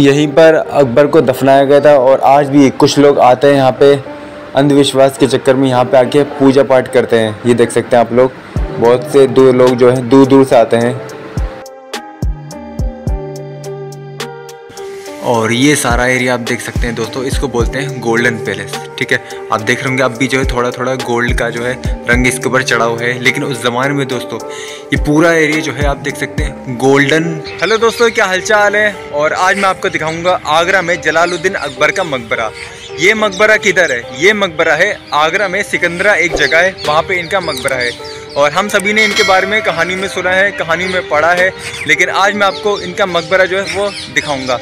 यहीं पर अकबर को दफनाया गया था। और आज भी कुछ लोग आते हैं यहाँ पे, अंधविश्वास के चक्कर में यहाँ पे आके पूजा पाठ करते हैं। ये देख सकते हैं आप लोग, बहुत से दूर लोग जो हैं दूर दूर से आते हैं। और ये सारा एरिया आप देख सकते हैं दोस्तों, इसको बोलते हैं गोल्डन पैलेस, ठीक है। आप देख रहे होंगे अब भी जो है थोड़ा थोड़ा गोल्ड का जो है रंग इसके ऊपर चढ़ा हुआ है, लेकिन उस ज़माने में दोस्तों ये पूरा एरिया जो है आप देख सकते हैं गोल्डन। हेलो दोस्तों, क्या हालचाल है। और आज मैं आपको दिखाऊंगा आगरा में जलालुद्दीन अकबर का मकबरा। ये मकबरा किधर है? ये मकबरा है आगरा में, सिकंदरा एक जगह है, वहाँ पर इनका मकबरा है। और हम सभी ने इनके बारे में कहानी में सुना है, कहानी में पढ़ा है, लेकिन आज मैं आपको इनका मकबरा जो है वो दिखाऊँगा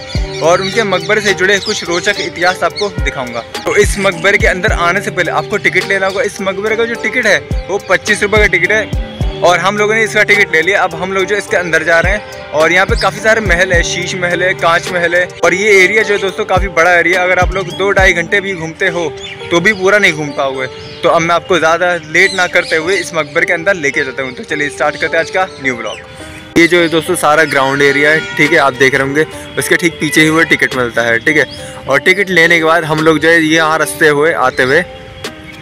और उनके मकबरे से जुड़े कुछ रोचक इतिहास आपको दिखाऊंगा। तो इस मकबरे के अंदर आने से पहले आपको टिकट लेना होगा। इस मकबरे का जो टिकट है वो 25 रुपये का टिकट है और हम लोगों ने इसका टिकट ले लिया। अब हम लोग जो इसके अंदर जा रहे हैं और यहाँ पे काफ़ी सारे महल है, शीश महल है, कांच महल है। और ये एरिया जो है दोस्तों काफ़ी बड़ा एरिया, अगर आप लोग 2-2.5 घंटे भी घूमते हो तो भी पूरा नहीं घूम पाओगे। तो अब मैं आपको ज़्यादा लेट ना करते हुए इस मकबरे के अंदर लेके जाता हूँ। तो चलिए स्टार्ट करते हैं आज का न्यू ब्लॉग। ये जो है दोस्तों सारा ग्राउंड एरिया है, ठीक है, आप देख रहे होंगे। उसके ठीक पीछे ही वो टिकट मिलता है, ठीक है। और टिकट लेने के बाद हम लोग जो है ये यहाँ रास्ते हुए आते हुए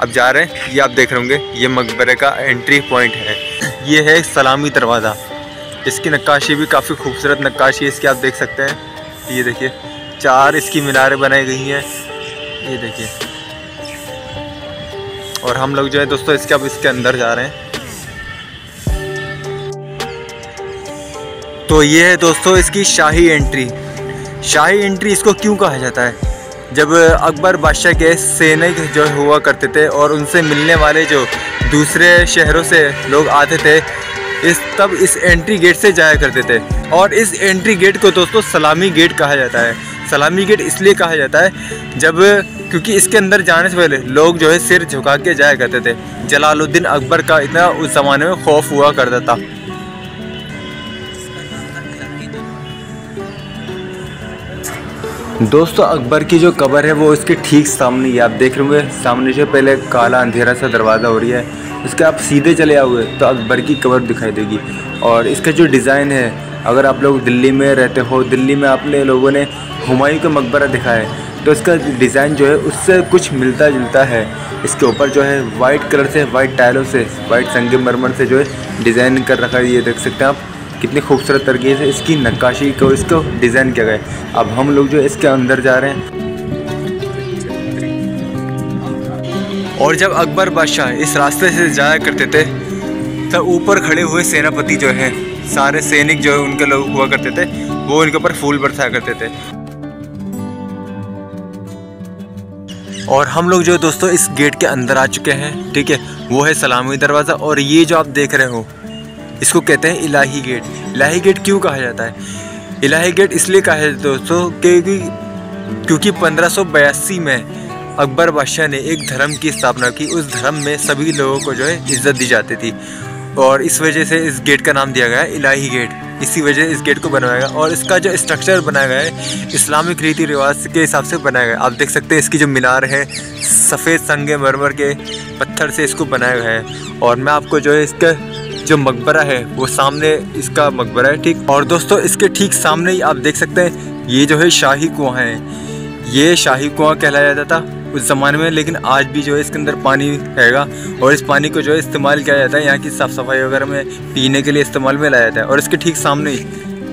अब जा रहे हैं। ये आप देख रहे होंगे, ये मकबरे का एंट्री पॉइंट है। ये है सलामी दरवाज़ा, इसकी नक्काशी भी काफ़ी खूबसूरत नक्काशी है इसकी, आप देख सकते हैं। ये देखिए 4 इसकी मीनारें बनाई गई हैं, ये देखिए। और हम लोग जो है दोस्तों इसके अब इसके अंदर जा रहे हैं। तो ये है दोस्तों इसकी शाही एंट्री। शाही एंट्री इसको क्यों कहा जाता है? जब अकबर बादशाह के सैनिक जो हुआ करते थे और उनसे मिलने वाले जो दूसरे शहरों से लोग आते थे, तब इस एंट्री गेट से जाया करते थे। और इस एंट्री गेट को दोस्तों सलामी गेट कहा जाता है। सलामी गेट इसलिए कहा जाता है जब, क्योंकि इसके अंदर जाने से पहले लोग जो है सिर झुका के जाया करते थे। जलालुद्दीन अकबर का इतना उस ज़माने में खौफ हुआ करता था। दोस्तों अकबर की जो कब्र है वो इसके ठीक सामने ही, आप देख रहे होंगे सामने से पहले काला अंधेरा सा दरवाज़ा हो रही है, इसके आप सीधे चले आओगे तो अकबर की कब्र दिखाई देगी। और इसका जो डिज़ाइन है, अगर आप लोग दिल्ली में रहते हो, दिल्ली में आपने लोगों ने हुमायूं का मकबरा दिखा है, तो इसका डिज़ाइन जो है उससे कुछ मिलता जुलता है। इसके ऊपर जो है वाइट कलर से, वाइट टाइलों से, वाइट संगमरमर से जो है डिज़ाइन कर रखा है। ये देख सकते हैं आप कितनी खूबसूरत तरीके से इसकी नक्काशी को, इसको डिज़ाइन किया गया है। अब हम लोग जो इसके अंदर जा रहे हैं। और जब अकबर बादशाह इस रास्ते से जाया करते थे तब ऊपर खड़े हुए सेनापति जो हैं, सारे सैनिक जो है उनके लोग हुआ करते थे, वो उनके ऊपर फूल बरसाया करते थे। और हम लोग जो है दोस्तों इस गेट के अंदर आ चुके हैं, ठीक है, वो है सलामी दरवाज़ा। और ये जो आप देख रहे हो इसको कहते हैं इलाही गेट। इलाही गेट क्यों कहा जाता है? इलाही गेट इसलिए कहा जाता है दोस्तों क्योंकि 1582 में अकबर बादशाह ने एक धर्म की स्थापना की। उस धर्म में सभी लोगों को जो है इज्जत दी जाती थी और इस वजह से इस गेट का नाम दिया गया है इलाही गेट। इसी वजह से इस गेट को बनाया गया। और इसका जो स्ट्रक्चर बनाया गया है इस्लामिक रीति रिवाज के हिसाब से बनाया गया। आप देख सकते हैं इसकी जो मीनार है सफ़ेद संगमरमर के पत्थर से इसको बनाया गया है। और मैं आपको जो है इसका जो मकबरा है वो सामने इसका मकबरा है, ठीक। और दोस्तों इसके ठीक सामने ही आप देख सकते हैं ये जो है शाही कुआं है। ये शाही कुआं कहलाया जाता था उस ज़माने में, लेकिन आज भी जो है इसके अंदर पानी रहेगा और इस पानी को जो है इस्तेमाल किया जाता है यहाँ की साफ़ सफाई वगैरह में, पीने के लिए इस्तेमाल में लाया जाता है। और इसके ठीक सामने ही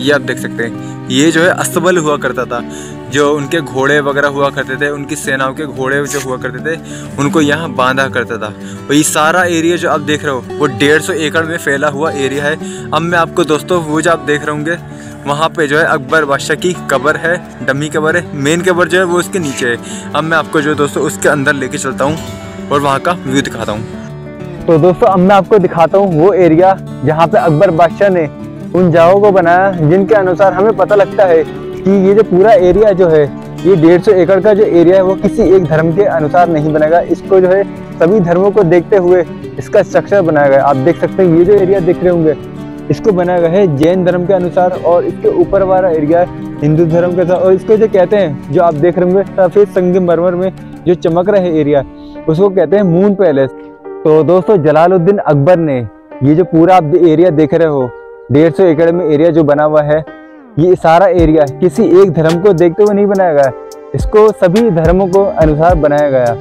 ये आप देख सकते हैं ये जो है अस्तबल हुआ करता था, जो उनके घोड़े वगैरह हुआ करते थे, उनकी सेनाओं के घोड़े जो हुआ करते थे उनको यहाँ बांधा करता था। और ये सारा एरिया जो आप देख रहे हो वो 150 एकड़ में फैला हुआ एरिया है। अब मैं आपको दोस्तों वो जो आप देख रहे होंगे वहाँ पे जो है अकबर बादशाह की कब्र है, डमी कब्र है, मेन कब्र जो है वो उसके नीचे है। अब मैं आपको जो है दोस्तों उसके अंदर लेके चलता हूँ और वहाँ का व्यू दिखाता हूँ। तो दोस्तों अब मैं आपको दिखाता हूँ वो एरिया जहाँ पे अकबर बादशाह ने उन जाओं को बनाया, जिनके अनुसार हमें पता लगता है कि ये जो पूरा एरिया जो है ये 150 एकड़ का जो एरिया है वो किसी एक धर्म के अनुसार नहीं बनेगा। इसको जो है सभी धर्मों को देखते हुए इसका स्ट्रक्चर बनाया गया है। आप देख सकते हैं ये जो एरिया देख रहे होंगे इसको बनाया गया है जैन धर्म के अनुसार, और इसके ऊपर वाला एरिया हिंदू धर्म के साथ। और इसको जो कहते हैं, जो आप देख रहे होंगे सफ़ेद संगमरमर में जो चमक रहे एरिया, उसको कहते हैं मून पैलेस। तो दोस्तों जलालुद्दीन अकबर ने ये जो पूरा आप एरिया देख रहे हो 150 एकड़ में एरिया जो बना हुआ है ये सारा एरिया किसी एक धर्म को देखते हुए नहीं बनाया गया, इसको सभी धर्मों को अनुसार बनाया गया।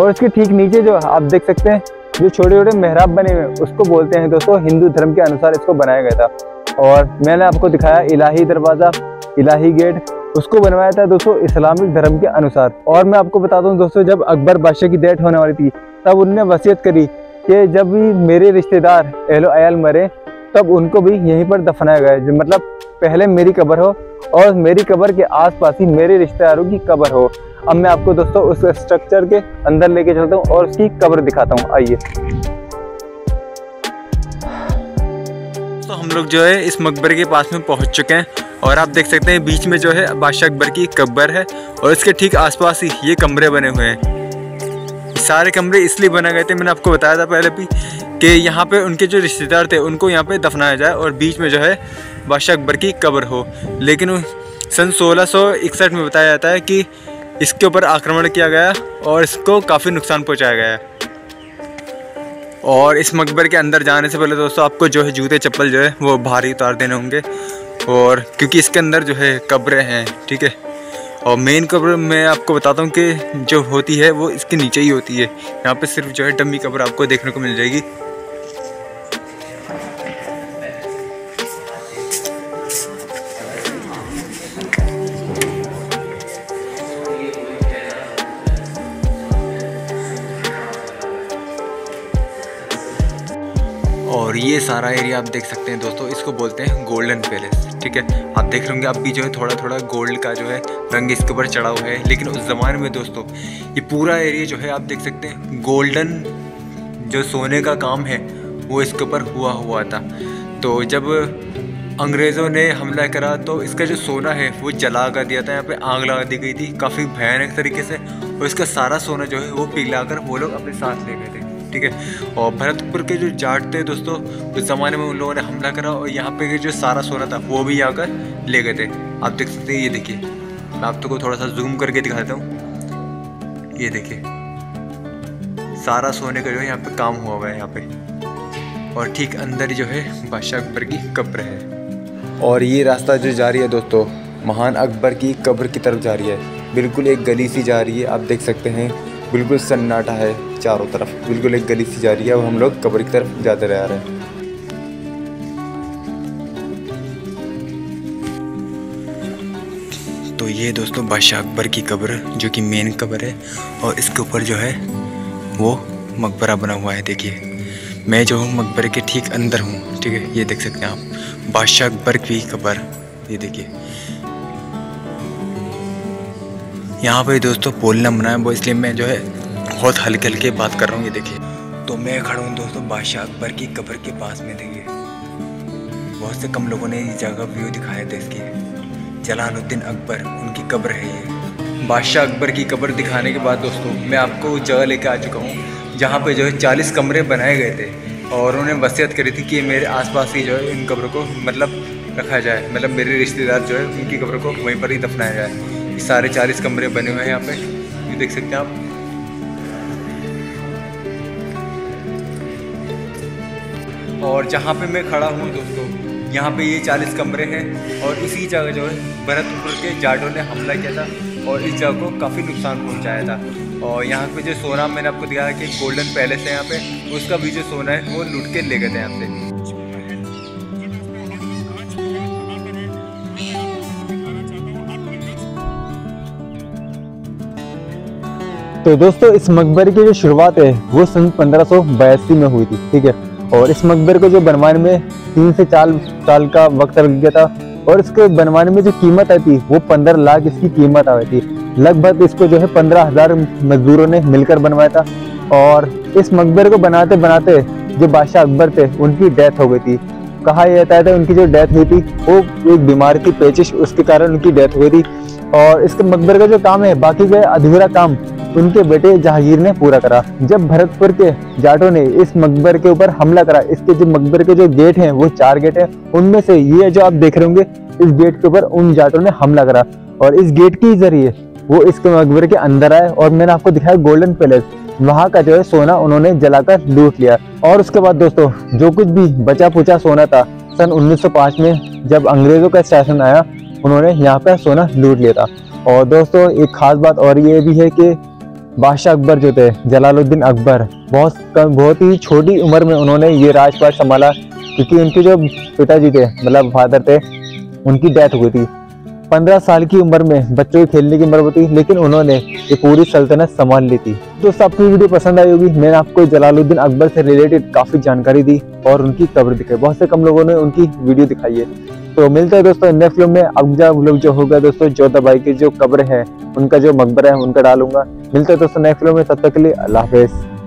और इसके ठीक नीचे जो आप देख सकते हैं जो छोटे छोटे मेहराब बने हुए उसको बोलते हैं दोस्तों हिंदू धर्म के अनुसार इसको बनाया गया था। और मैंने आपको दिखाया इलाही दरवाज़ा, इलाही गेट, उसको बनवाया था दोस्तों इस्लामिक धर्म के अनुसार। और मैं आपको बता दूं दोस्तों, जब अकबर बादशाह की डेथ होने वाली थी तब उनने वसीयत करी कि जब भी मेरे रिश्तेदार अहलो अयाल मरे तब उनको भी यहीं पर दफनाया गया, जो मतलब पहले मेरी कब्र हो और मेरी कब्र के आसपास ही मेरे रिश्तेदारों की कब्र हो। अब मैं आपको दोस्तों उस स्ट्रक्चर के अंदर लेके चलता हूँ और उसकी कब्र दिखाता हूँ, आइए। तो हम लोग जो है इस मकबरे के पास में पहुँच चुके हैं और आप देख सकते हैं बीच में जो है बादशाह अकबर की कब्र है और इसके ठीक आसपास ही ये कमरे बने हुए हैं। सारे कमरे इसलिए बनाए गए थे, मैंने आपको बताया था पहले भी, कि यहाँ पे उनके जो रिश्तेदार थे उनको यहाँ पे दफनाया जाए और बीच में जो है बादशाह अकबर की कब्र हो। लेकिन सन 1661 में बताया जाता है कि इसके ऊपर आक्रमण किया गया और इसको काफ़ी नुकसान पहुँचाया गया। और इस मकबर के अंदर जाने से पहले दोस्तों आपको जो है जूते चप्पल जो है वो बाहर ही उतार देने होंगे, और क्योंकि इसके अंदर जो है कब्रें हैं, ठीक है। और मेन कब्र मैं आपको बताता हूँ कि जो होती है वो इसके नीचे ही होती है, यहाँ पे सिर्फ जो है डम्मी कब्र आपको देखने को मिल जाएगी। और ये सारा एरिया आप देख सकते हैं दोस्तों, इसको बोलते हैं गोल्डन पैलेस, ठीक है। आप देख रहे होंगे अब भी जो है थोड़ा थोड़ा गोल्ड का जो है रंग इसके ऊपर चढ़ा हुआ है, लेकिन उस ज़माने में दोस्तों ये पूरा एरिया जो है आप देख सकते हैं गोल्डन जो सोने का काम है वो इसके ऊपर हुआ था। तो जब अंग्रेज़ों ने हमला करा तो इसका जो सोना है वो जला कर दिया था, यहाँ पे आग लगा दी गई थी काफ़ी भयानक तरीके से, और इसका सारा सोना जो है वो पिघला कर वो लोग अपने साथ ले गए थे, ठीक है। और भरतपुर के जो जाट थे दोस्तों उस ज़माने में उन लोगों ने हमला करा और यहाँ पे जो सारा सोना था वो भी आकर ले गए थे। आप देख सकते हैं, ये देखिए, मैं आप तो थोड़ा सा जूम करके दिखाता हूँ, ये देखिए सारा सोने का जो है यहाँ पे काम हुआ हुआ है यहाँ पे, और ठीक अंदर जो है बादशाह अकबर की कब्र है। और ये रास्ता जो जारी है दोस्तों महान अकबर की कब्र की तरफ जा रही है, बिल्कुल एक गली सी जा रही है, आप देख सकते हैं बिल्कुल सन्नाटा है चारों तरफ, बिल्कुल एक गली सी जा रही है। अब हम लोग कब्र की तरफ जाते रह रहे हैं। तो ये दोस्तों बादशाह अकबर की कब्र जो कि मेन कब्र है, और इसके ऊपर जो है वो मकबरा बना हुआ है। देखिए मैं जो हूँ मकबरे के ठीक अंदर हूँ, ठीक है, ये देख सकते हैं आप बादशाह अकबर की कब्र, ये देखिए। यहाँ पे दोस्तों बोलना मना है वो, इसलिए मैं जो है बहुत हल्के हल्के बात कर रहा हूँ, ये देखिए। तो मैं खड़ा हूँ दोस्तों बादशाह अकबर की कब्र के पास में, देखिए बहुत से कम लोगों ने ये जगह व्यू दिखाया था इसकी। जलालुद्दीन अकबर उनकी कब्र है ये। बादशाह अकबर की कब्र दिखाने के बाद दोस्तों मैं आपको जगह लेके आ चुका हूँ जहाँ पर जो है 40 कमरे बनाए गए थे और उन्होंने वसीयत करी थी कि मेरे आसपास ही जो है इन कब्रों को मतलब रखा जाए, मतलब मेरे रिश्तेदार जो है उनकी कब्रों को वहीं पर ही दफनाया जाए। सारे 40 कमरे बने हुए हैं यहाँ पे, ये देख सकते हैं आप। और जहाँ पे मैं खड़ा हूँ दोस्तों यहाँ पे ये 40 कमरे हैं, और इसी जगह जो है भरतपुर के जाटों ने हमला किया था और इस जगह को काफ़ी नुकसान पहुँचाया था। और यहाँ पे जो सोना मैंने आपको दिखाया कि गोल्डन पैलेस है यहाँ पे, उसका भी जो सोना है वो लूट के ले गए थे यहाँ पे। तो दोस्तों इस मकबरे की जो शुरुआत है वो सन 1582 में हुई थी, ठीक है। और इस मकबरे को जो बनवाने में 3 से 4 साल का वक्त लग गया था, और इसके बनवाने में जो कीमत आई थी वो 15 लाख इसकी कीमत आई थी। लगभग इसको जो है 15,000 मजदूरों ने मिलकर बनवाया था। और इस मकबरे को बनाते बनाते जो बादशाह अकबर थे उनकी डेथ हो गई थी। कहा यह जाता है उनकी जो डेथ हुई थी वो एक बीमार की पेचिश, उसके कारण उनकी डेथ हुई थी। और इसके मकबरे का जो काम है बाकी का अधूरा काम उनके बेटे जहांगीर ने पूरा करा। जब भरतपुर के जाटों ने इस मकबर के ऊपर हमला करा, इसके जो मकबर के जो गेट हैं वो 4 गेट हैं, उनमें से ये जो आप देख रहे होंगे इस गेट के ऊपर उन जाटों ने हमला करा और इस गेट के जरिए वो इसके मकबर के अंदर आए। और मैंने आपको दिखाया गोल्डन पैलेस, वहाँ का जो है सोना उन्होंने जलाकर लूट लिया। और उसके बाद दोस्तों जो कुछ भी बचा पुचा सोना था सन 1905 में जब अंग्रेज़ों का शासन आया, उन्होंने यहाँ पर सोना लूट लिया था। और दोस्तों एक ख़ास बात और ये भी है कि बादशाह अकबर जो थे, जलालुद्दीन अकबर, बहुत ही छोटी उम्र में उन्होंने ये राजपाट संभाला, क्योंकि उनके जो पिताजी थे मतलब फादर थे, उनकी डेथ हुई थी। 15 साल की उम्र में बच्चों के खेलने की उम्र होती, लेकिन उन्होंने ये पूरी सल्तनत संभाल ली थी। दोस्तों आपको वीडियो पसंद आई होगी। मैंने आपको जलालुद्दीन अकबर से रिलेटेड काफ़ी जानकारी दी और उनकी कब्र दिखाई। बहुत से कम लोगों ने उनकी वीडियो दिखाई है। तो मिलता है दोस्तों नेक्स्ट व्लॉग में। अब व्लॉग जो होगा दोस्तों, जोधा बाई की जो कब्र है, उनका जो मकबरा है, उनका डालूंगा। मिलता है दोस्तों नेक्स्ट व्लॉग में। तब तक के लिए अल्लाह हाफिज़।